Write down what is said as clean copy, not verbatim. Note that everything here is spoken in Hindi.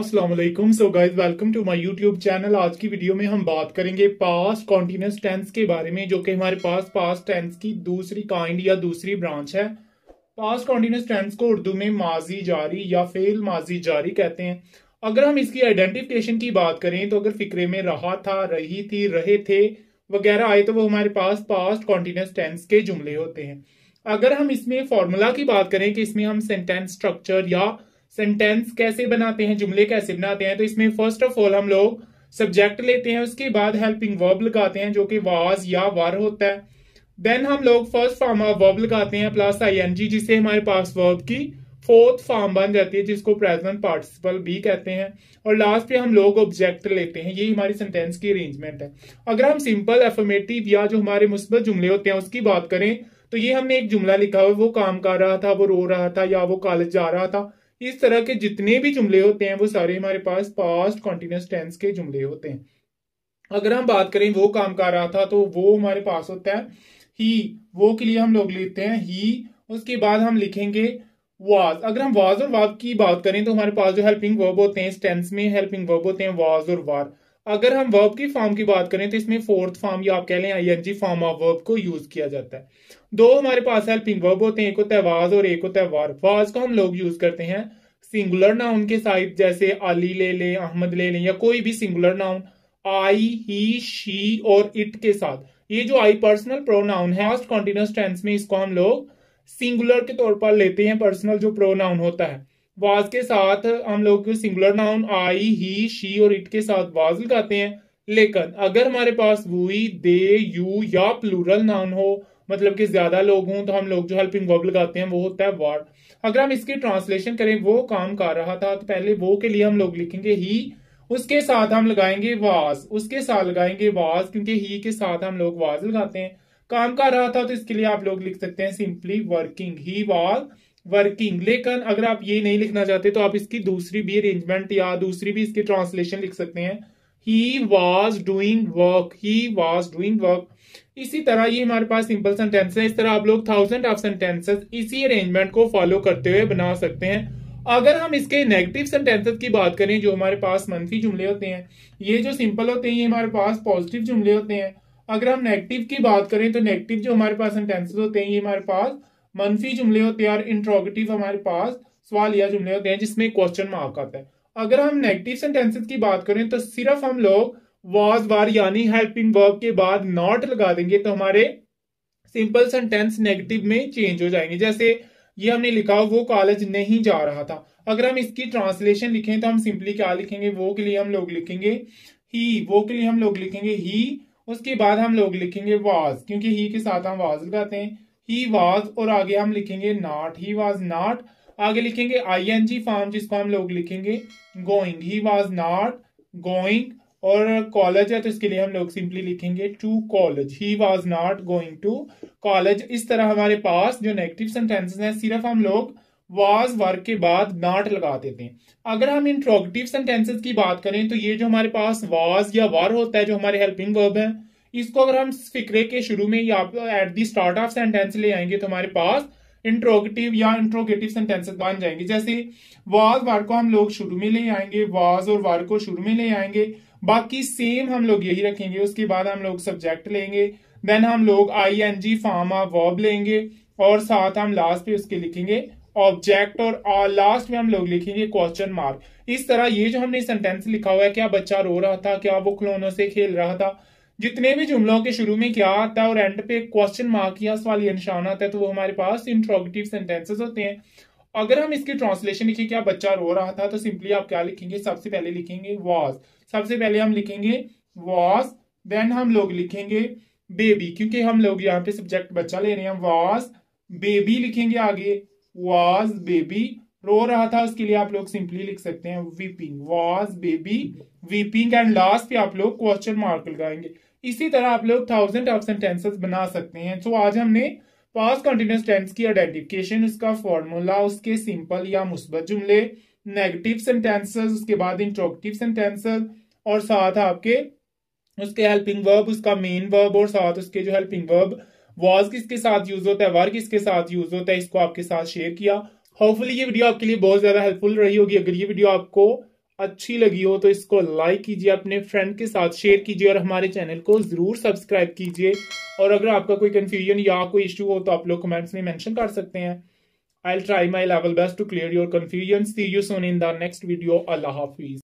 अस्सलाम वालेकुम। So guys welcome to my YouTube channel. आज की वीडियो में हम बात करेंगे पास्ट कॉन्टिन्यूस टेंस के बारे में, जो कि हमारे पास पास्ट टेंस की दूसरी काइंड या दूसरी ब्रांच है। पास्ट कॉन्टिन्यूस टेंस को उर्दू में माजी जारी या फेल माजी जारी कहते हैं। अगर हम इसकी आइडेंटिफिकेशन की बात करें तो अगर फिक्रे में रहा था, रही थी, रहे थे वगैरह आए तो वो हमारे पास पास्ट कॉन्टिन्यूस टेंस के जुमले होते हैं। अगर हम इसमें फॉर्मूला की बात करें कि इसमें हम सेंटेंस स्ट्रक्चर या सेंटेंस कैसे बनाते हैं, जुमले कैसे बनाते हैं, तो इसमें फर्स्ट ऑफ ऑल हम लोग सब्जेक्ट लेते हैं, उसके बाद हेल्पिंग वर्ब लगाते हैं जो कि वाज या वर होता है। देन हम लोग फर्स्ट फॉर्म ऑफ वर्ब लगाते हैं प्लस आईएनजी, जिससे हमारे पास वर्ब की फोर्थ फॉर्म बन जाती है जिसको प्रेजेंट पार्टिसिपल भी कहते हैं। और लास्ट पे हम लोग ऑब्जेक्ट लेते हैं। ये हमारी सेंटेंस की अरेंजमेंट है। अगर हम सिंपल अफर्मेटिव या जो हमारे मुस्बत जुमले होते हैं उसकी बात करें तो ये हमने एक जुमला लिखा हुआ, वो काम कर रहा था, वो रो रहा था, या वो कॉलेज जा रहा था। इस तरह के जितने भी जुमले होते हैं वो सारे हमारे पास पास्ट कॉन्टिन्यूस टेंस के जुमले होते हैं। अगर हम बात करें वो काम कर रहा था तो वो हमारे पास होता है ही। वो के लिए हम लोग लेते हैं ही, उसके बाद हम लिखेंगे वाज। अगर हम वाज और वर्ब की बात करें तो हमारे पास जो हेल्पिंग वर्ब होते हैं इस टेंस में, हेल्पिंग वर्ब होते हैं वाज और वर। अगर हम वर्ब की फॉर्म की बात करें तो इसमें फोर्थ फॉर्म या आप कह लें आईएनजी फॉर्म ऑफ वर्ब को यूज किया जाता है। दो हमारे पास हेल्पिंग वर्ब होते हैं, एक होता है वाज और एक होता है वर। वाज को हम लोग यूज करते हैं सिंगुलर नाउन के साथ, जैसे अली ले लें, अहमद ले लें, या कोई भी singular noun I, he, she और इट के साथ। ये जो आई पर्सनल प्रोनाउन है पास्ट कॉन्टिन्यूस टेंस में इसको हम लोग सिंगुलर के तौर पर लेते हैं, पर्सनल जो प्रोनाउन होता है। वाज के साथ हम लोग singular noun I, he, she और इट के साथ वाज लगाते हैं। लेकिन अगर हमारे पास वी, दे, यू या प्लूरल नाउन हो, मतलब कि ज्यादा लोग हों, तो हम लोग जो हेल्पिंग वर्ब लगाते हैं वो होता है वार्ड। अगर हम इसकी ट्रांसलेशन करें वो काम कर रहा था, तो पहले वो के लिए हम लोग लिखेंगे ही, उसके साथ हम लगाएंगे वाज, उसके साथ लगाएंगे वाज, क्योंकि ही के साथ हम लोग वाज लगाते हैं। काम कर रहा था तो इसके लिए आप लोग लिख सकते हैं simply working, he was working. लेकिन अगर आप ये नहीं लिखना चाहते तो आप इसकी दूसरी भी अरेंजमेंट या दूसरी भी इसकी ट्रांसलेशन लिख सकते हैं, he was doing work, he was doing work. इसी तरह ये हमारे पास सिंपल सेंटेंस है। इस तरह आप लोग थाउजेंड ऑफ सेंटेंसेस इसी अरेंजमेंट को फॉलो करते हुए बना सकते हैं। अगर हम इसके नेगेटिव सेंटेंसेस की बात करें, जो हमारे पास मनफी जुमले होते हैं, ये जो सिंपल होते हैं ये हमारे पास पॉजिटिव जुमले होते हैं। अगर हम नेगेटिव की बात करें तो नेगेटिव जो हमारे पास सेंटेंसेस होते हैं ये हमारे पास मनफी जुमले होते हैं, और इंट्रोगेटिव हमारे पास सवालिया जुमले होते हैं जिसमें क्वेश्चन मार्क आता है। अगर हम नेगेटिव सेंटेंसेस की बात करें तो सिर्फ हम लोग वाज वर यानी हेल्पिंग वर्ब के बाद नॉट लगा देंगे तो हमारे सिंपल सेंटेंस नेगेटिव में चेंज हो जाएंगे। जैसे ये हमने लिखा वो कॉलेज नहीं जा रहा था, अगर हम इसकी ट्रांसलेशन लिखें तो हम सिंपली क्या लिखेंगे, वो के लिए हम लोग लिखेंगे ही, वो के लिए हम लोग लिखेंगे ही, उसके बाद हम लोग लिखेंगे वाज, क्योंकि ही के साथ हम वाज लगाते हैं, ही वाज, और आगे हम लिखेंगे नॉट, ही वाज नॉट, आगे लिखेंगे आईएनजी फॉर्म जिसको हम लोग लिखेंगे going, he was not going. और कॉलेज है तो इसके लिए हम लोग सिंपली लिखेंगे to college, he was not going to college. इस तरह हमारे पास जो नेगेटिव सेंटेंसेस हैं सिर्फ हम लोग वाज वर्ब के बाद नॉट लगा देते हैं। अगर हम इंट्रोगेटिव सेंटेंसेस की बात करें तो ये जो हमारे पास वाज या वर होता है जो हमारे हेल्पिंग वर्ब है, इसको अगर हम फिक्रे के शुरू में या at the start of sentence ले आएंगे तो हमारे पास इंट्रोगेटिव या इंट्रोगेटिव सेंटेंसेस बन जाएंगे। जैसे वाज वर को हम लोग शुरू में ले आएंगे, वाज और वर को शुरू में ले आएंगे, बाकी सेम हम लोग यही रखेंगे। उसके बाद हम लोग सब्जेक्ट लेंगे, देन हम लोग I N G form of verb लेंगे, और साथ हम लास्ट पे उसके लिखेंगे ऑब्जेक्ट, और लास्ट में हम लोग लिखेंगे क्वेश्चन मार्क। इस तरह ये जो हमने सेंटेंस लिखा हुआ है, क्या बच्चा रो रहा था, क्या वो खिलौनों से खेल रहा था, जितने भी जुमलों के शुरू में क्या आता है और एंड पे क्वेश्चन मार्क या सवालिया निशान आता है, तो वो हमारे पास इंट्रोगेटिव सेंटेंसेस होते हैं। अगर हम इसकी ट्रांसलेशन लिखें क्या बच्चा रो रहा था, तो सिंपली आप क्या लिखेंगे, सबसे पहले लिखेंगे वाज, सबसे पहले हम लिखेंगे वाज, देन हम लोग लिखेंगे बेबी, क्योंकि हम लोग यहाँ पे सब्जेक्ट बच्चा ले रहे हैं, वाज बेबी लिखेंगे, आगे वाज बेबी रो रहा था, उसके लिए आप लोग सिंपली लिख सकते हैं weeping, was baby weeping, and last पे आप लोग क्वेश्चन मार्क लगाएंगे। इसी तरह आप लोग थाउजेंड ऑफ सेंटेंसेस बना सकते हैं। तो आज हमने पास्ट कॉन्टिन्यूस टेंस की आइडेंटिफिकेशन, उसका फॉर्मूला, उसके सिंपल या मुस्बत जुमले, नेगेटिव सेंटेंसेस, उसके बाद इंट्रोगेटिव सेंटेंसेस, और साथ आपके उसके हेल्पिंग वर्ब, उसका मेन वर्ब, और साथ उसके जो हेल्पिंग वर्ब वाज किसके साथ यूज होता है, वर किसके साथ यूज होता है, इसको आपके साथ शेयर किया। होपफुली ये वीडियो आपके लिए बहुत ज्यादा हेल्पफुल रही होगी। अगर ये वीडियो आपको अच्छी लगी हो तो इसको लाइक कीजिए, अपने फ्रेंड के साथ शेयर कीजिए और हमारे चैनल को जरूर सब्सक्राइब कीजिए। और अगर आपका कोई कंफ्यूजन या कोई इश्यू हो तो आप लोग कमेंट्स में मेंशन कर सकते हैं। I'll try my level best to clear your confusion. See you soon in the next video. Allah Hafiz.